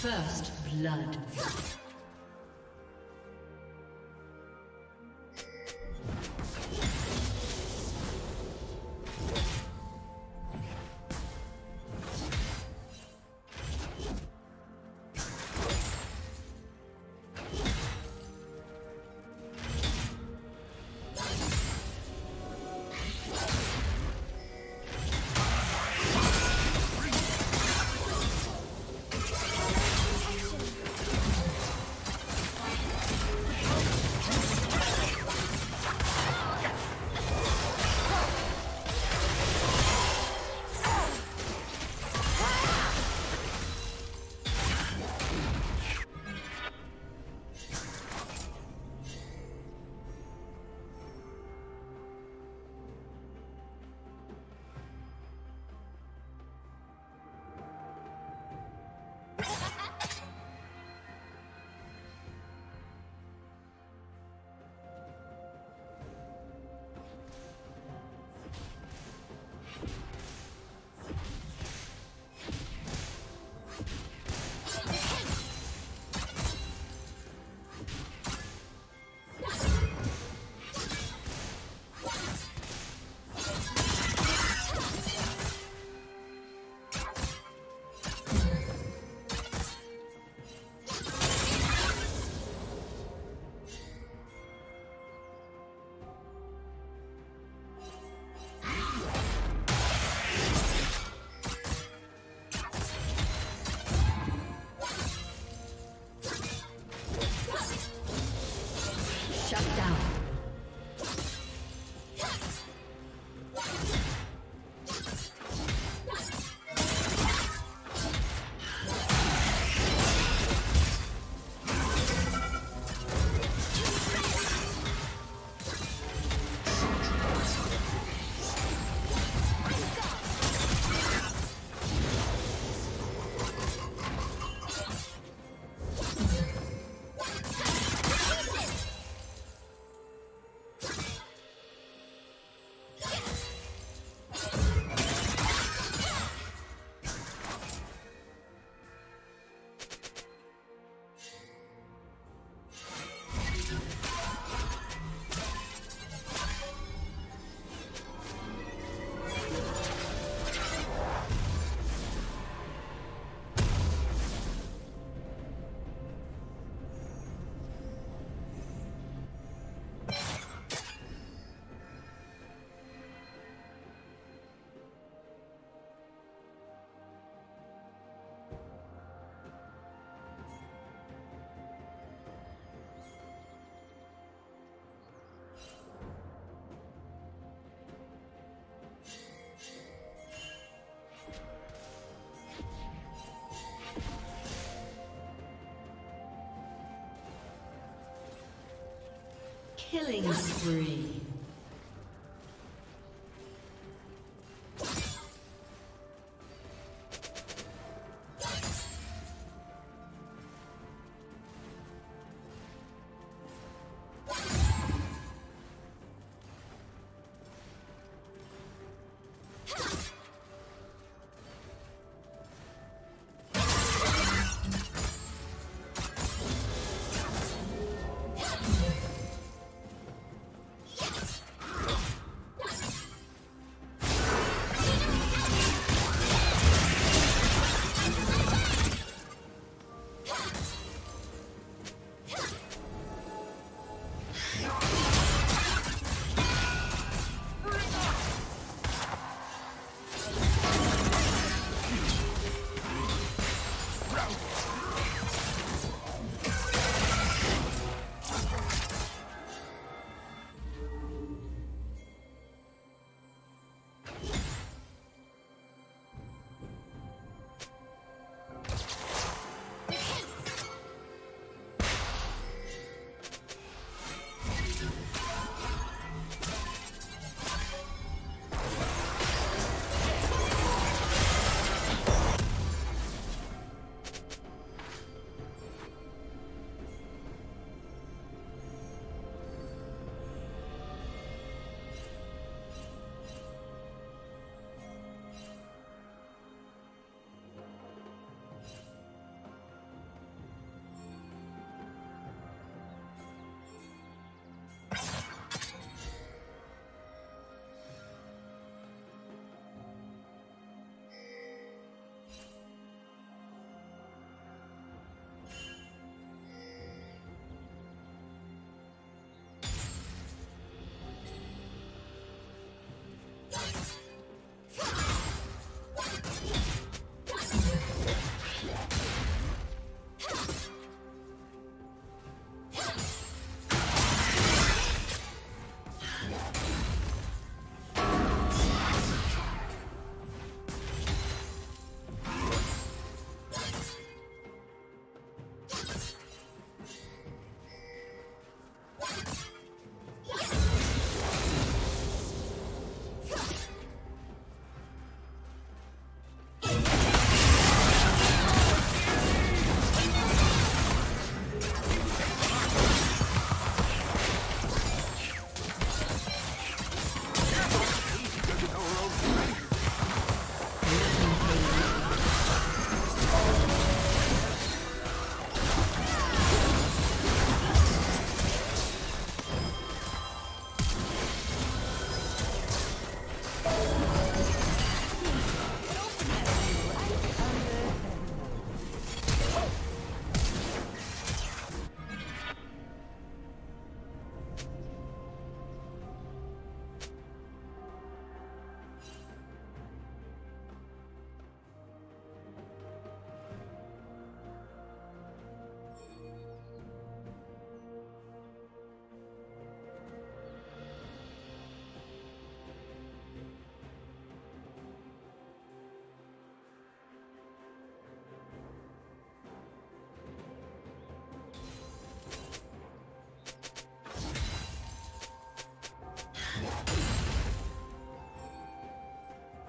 First blood. Killing spree. Yes.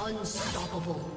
Unstoppable.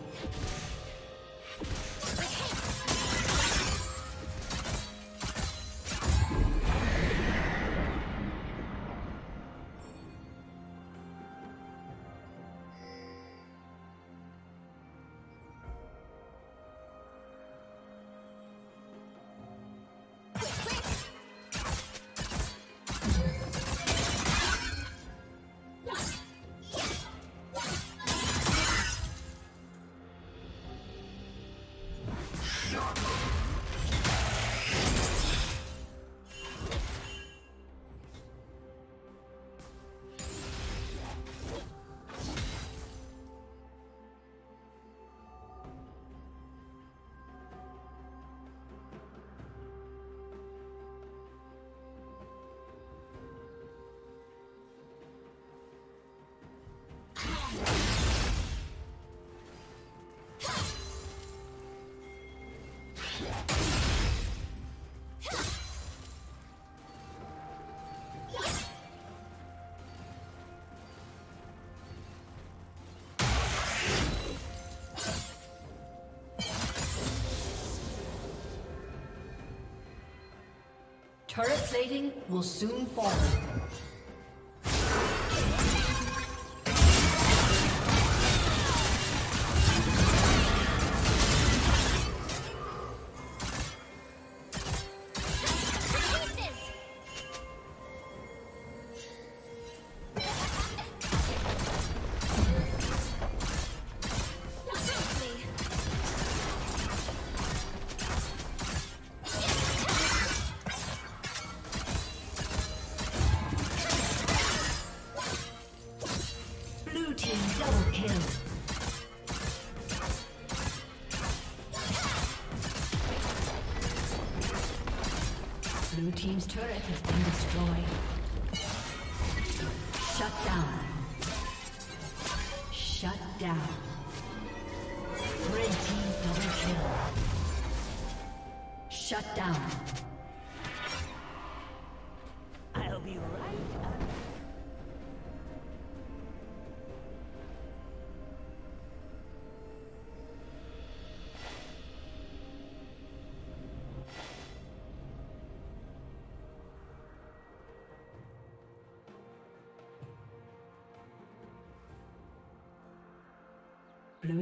Turret plating will soon fall. Blue team's turret has been destroyed. Shut down. Shut down. Red team. Shut down. I'll be right up. Blue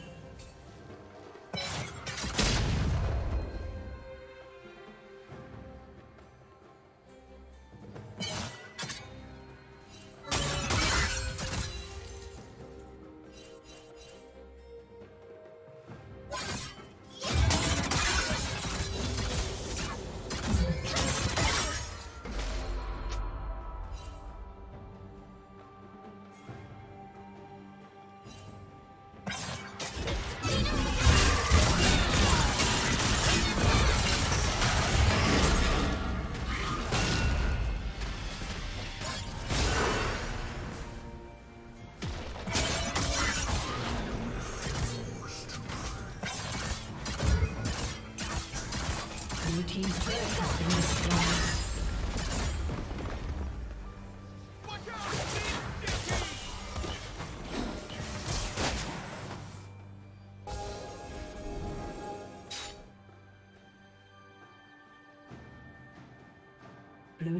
Blue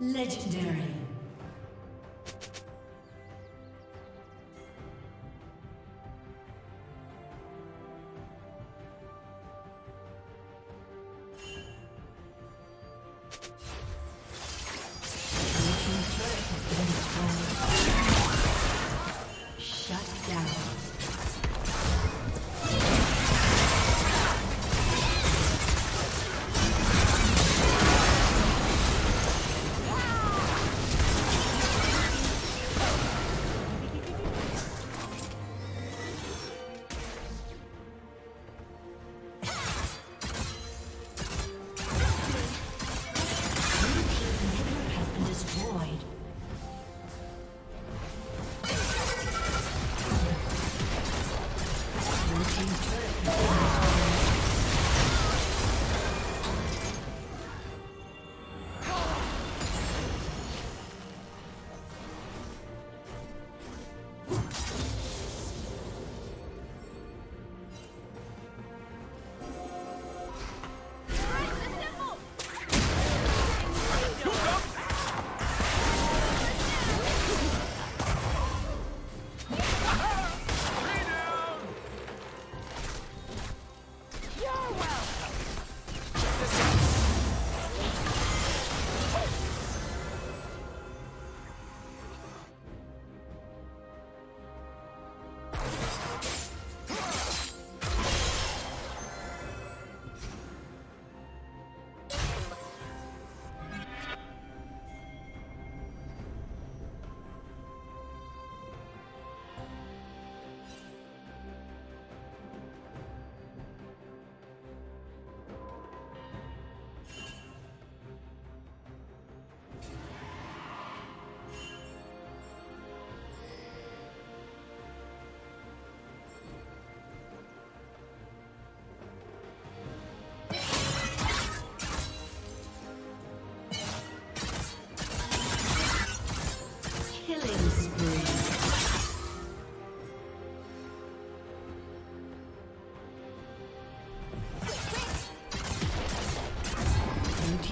Legendary.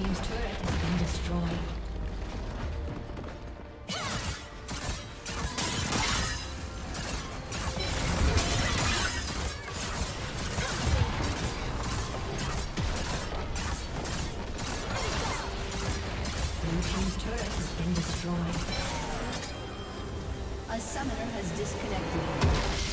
team's turret has been destroyed. A summoner has disconnected.